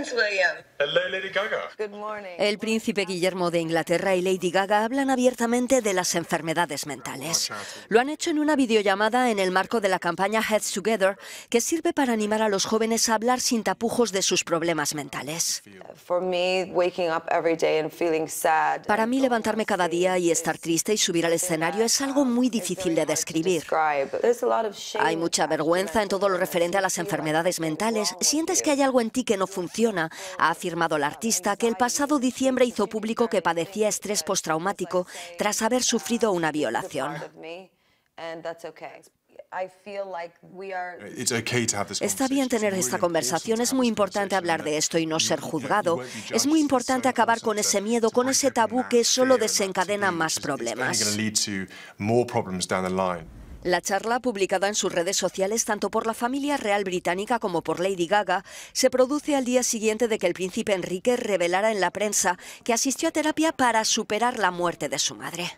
morning, William. Hello, Lady Gaga. Good morning. El príncipe Guillermo de Inglaterra y Lady Gaga hablan abiertamente de las enfermedades mentales. Lo han hecho en una videollamada en el marco de la campaña Heads Together, que sirve para animar a los jóvenes a hablar sin tapujos de sus problemas mentales. Para mí, levantarme cada día y estar triste y subir al escenario es algo muy difícil de describir. Hay mucha vergüenza en todo lo referente a las enfermedades mentales. Sientes que hay algo en ti que no funciona, ha afirmado la artista, que el pasado diciembre hizo público que padecía estrés postraumático tras haber sufrido una violación. Está bien tener esta conversación, es muy importante hablar de esto y no ser juzgado. Es muy importante acabar con ese miedo, con ese tabú que solo desencadena más problemas. La charla, publicada en sus redes sociales tanto por la familia real británica como por Lady Gaga, se produce al día siguiente de que el príncipe Enrique revelara en la prensa que asistió a terapia para superar la muerte de su madre.